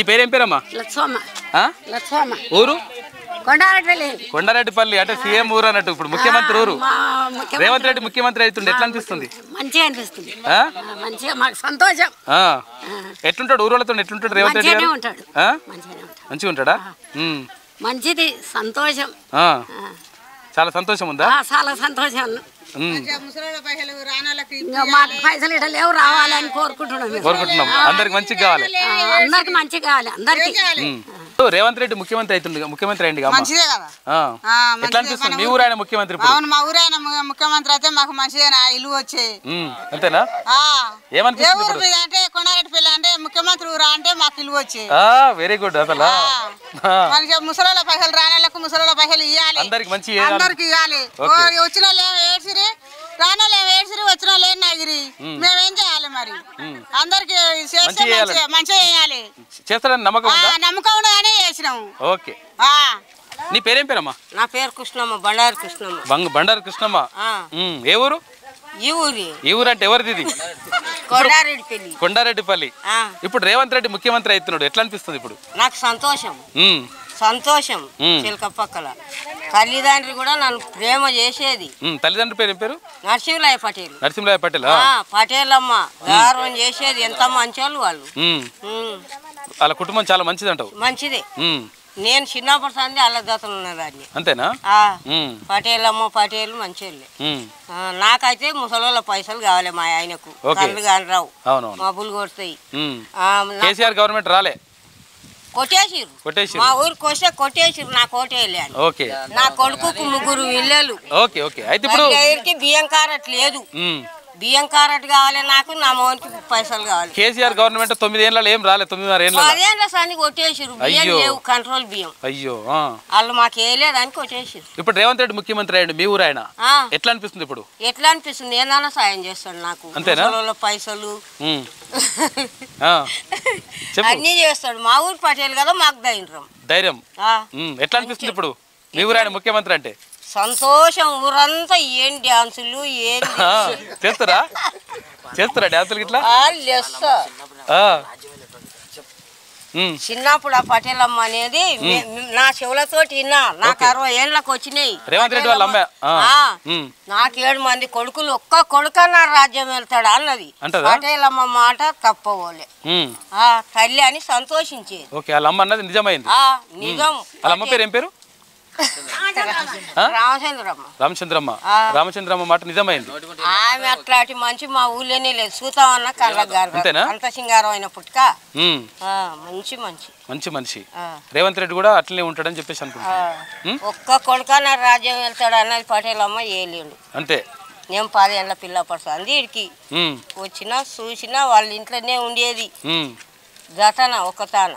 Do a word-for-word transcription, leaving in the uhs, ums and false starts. నీ పేరేం పేరమ్మా? లక్ష్మమ్మ. ఊరు? కొండారెడ్డిపల్లి. అంటే సీఎం ఊరు అన్నట్టు, ఇప్పుడు ముఖ్యమంత్రి ఊరు. రేవంత్ రెడ్డి ముఖ్యమంత్రి అవుతుండే ఎట్లా అనిపిస్తుంది? మంచిగా అనిపిస్తుంది, సంతోషం. ఎట్లుంటాడు ఊరోళ్ళతో? ఎట్లుంటాడు రేవంత్ రెడ్డి? మంచిగా ఉంటాడా? మంచిది, సంతోషం. చాలా సంతోషం ఉందా? చాలా సంతోషం. పైసలు ఇట్లా లేవు, రావాలని కోరుకుంటున్నాం కోరుకుంటున్నాం అందరికి మంచిగా కావాలి, అందరికి మంచిగా కావాలి, అందరికి. రేవంత్ రెడ్డి ముఖ్యమంత్రి అవుతుంది, ముఖ్యమంత్రి అయింది ఎట్లా అనిపిస్తుంది? మీ ఊరు ఆయన ముఖ్యమంత్రి. అవును, మా ఊరు ఆయన ముఖ్యమంత్రి అయితే మాకు మంచిగా ఇల్లు వచ్చాయి. అంతేనా? ఏమనిపిస్తుంది అంటే కొండారెడ్డి పిల్ల అంటే ముఖ్యమంత్రి ఊరా అంటే మాకు ఇల్లు వచ్చాయి. Very good. అసలు ముసలి పైసలు రాణాలకు ముసలి పైసలు ఇవ్వాలి, అందరికి ఇవ్వాలి. వచ్చిన ఏడ్చిరి రాణా ఏడ్చిరి, వచ్చిన లేదు నాగిరి. మేమేం చేయాలి మరి? అందరికి మంచిగా చేయాలి. చేస్తారని నమ్మకం నమ్మకం ఓకే. నీ పేరేం పేరమ్మా? నా పేరు కృష్ణమ్మ, బండారు కృష్ణమ్మ. బండారు కృష్ణమ్మ. ఏ ఊరు? ఈ ఊరు. ఈ ఊరు అంటే ఎవరిది? ఇది కొండారెడ్డిపల్లి. కొండారెడ్డిపల్లి. ఇప్పుడు రేవంత్ రెడ్డి ముఖ్యమంత్రి అవుతున్నాడు, ఎట్లా అనిపిస్తుంది ఇప్పుడు? నాకు సంతోషం, సంతోషం. చిలక పక్కల తల్లిదండ్రి కూడా నన్ను ప్రేమ చేసేది. తల్లిదండ్రి పేరు ఏం పేరు? నరసింహరాయ పటేల్. నరసింహరాయ పటేల్. పటేల్ అమ్మ గౌరవం చేసేది, ఎంత మంచోళ్ళు వాళ్ళు. వాళ్ళ కుటుంబం చాలా మంచిది అంటావు? మంచిదే. నేను చిన్నప్పటి సంది అలా దోతలు ఉన్నదాన్ని. అంతేనా? పటేల్ అమ్మ పటేలు మంచోళ్ళే. నాకైతే ముసలి పైసలు కావాలి, మా ఆయనకు కళ్ళు కానీ రావు, మబ్బులు కొడతాయి. కేసీఆర్ గవర్నమెంట్ రాలే, కొట్టేసిరు. మా ఊరు కోసే కొట్టేసిరు. నా కోటేలే, నా కొడుకు ముగ్గురు ఇళ్ళు. బియ్యం కారట్ లేదు, బియ్యం కారట్ కావాలి నాకు, నా మోనికి పైసలు కావాలి. కేసీఆర్ గవర్నమెంట్ తొమ్మిదేళ్ళ ఏం రాలేదు, పదేళ్ళ సంది కొట్టేసిరు. బియ్యం లేవు, కంట్రోల్ బియ్యం. అయ్యో, వాళ్ళు మాకు వేయలేదని కొట్టేసిరు. ఇప్పుడు రేవంత్ రెడ్డి ముఖ్యమంత్రి అయ్యండి, మీ ఊరు ఆయన ఎట్లా అనిపిస్తుంది ఇప్పుడు? ఎట్లా అనిపిస్తుంది? ఏదైనా సాయం చేస్తాడు నాకు. అంతేనా? పైసలు అన్ని చేస్తాడు. మా ఊరు పటేల్ కదా, మాకు ధైర్యం ధైర్యం. ఎట్లా అనిపిస్తుంది ఇప్పుడు మీ ఊరు ఆయన ముఖ్యమంత్రి అంటే? సంతోషం. ఊరంతా ఏం డాన్సులు ఏం చేస్తారా? చేస్తారా డాన్సులు ఇట్లా? చిన్నప్పుడు ఆ పటేలమ్మ అనేది నా చెవులతో విన్నా. నాకు అరవై ఏళ్ళకి వచ్చినాయి. నాకు ఏడు మంది కొడుకులు, ఒక్క కొడుకన్నా రాజ్యం వెళ్తాడా అన్నది. పటేలమ్మ మాట తప్పబోలే, ఆ తల్లి అని సంతోషించేది. నిజం. పేరు ఏం పేరు? రామచంద్రమ్మ. రామచంద్రమ్మ. రామచంద్రమ్మ మాట నిజమైంది. ఆమె అట్లాంటి మంచి మా ఊళ్ళోనే లేదు. సూతామన్న కళ్ళ అంత సింగారం అయిన పుట్టుక మంచి మంచి మంచి మనిషి. రేవంత్ రెడ్డి కూడా అట్లనే ఉంటాడని చెప్పేసి అనుకుంటున్నాను. ఒక్క కొడుక నా రాజ్యం వెళ్తాడు అన్నది పటేలమ్మ ఏలేడు. అంతే. నేను పదేళ్ళ పిల్ల పడుతుంది ఇడికి వచ్చినా, చూసినా వాళ్ళ ఇంట్లోనే ఉండేది. గతన ఒకతాన.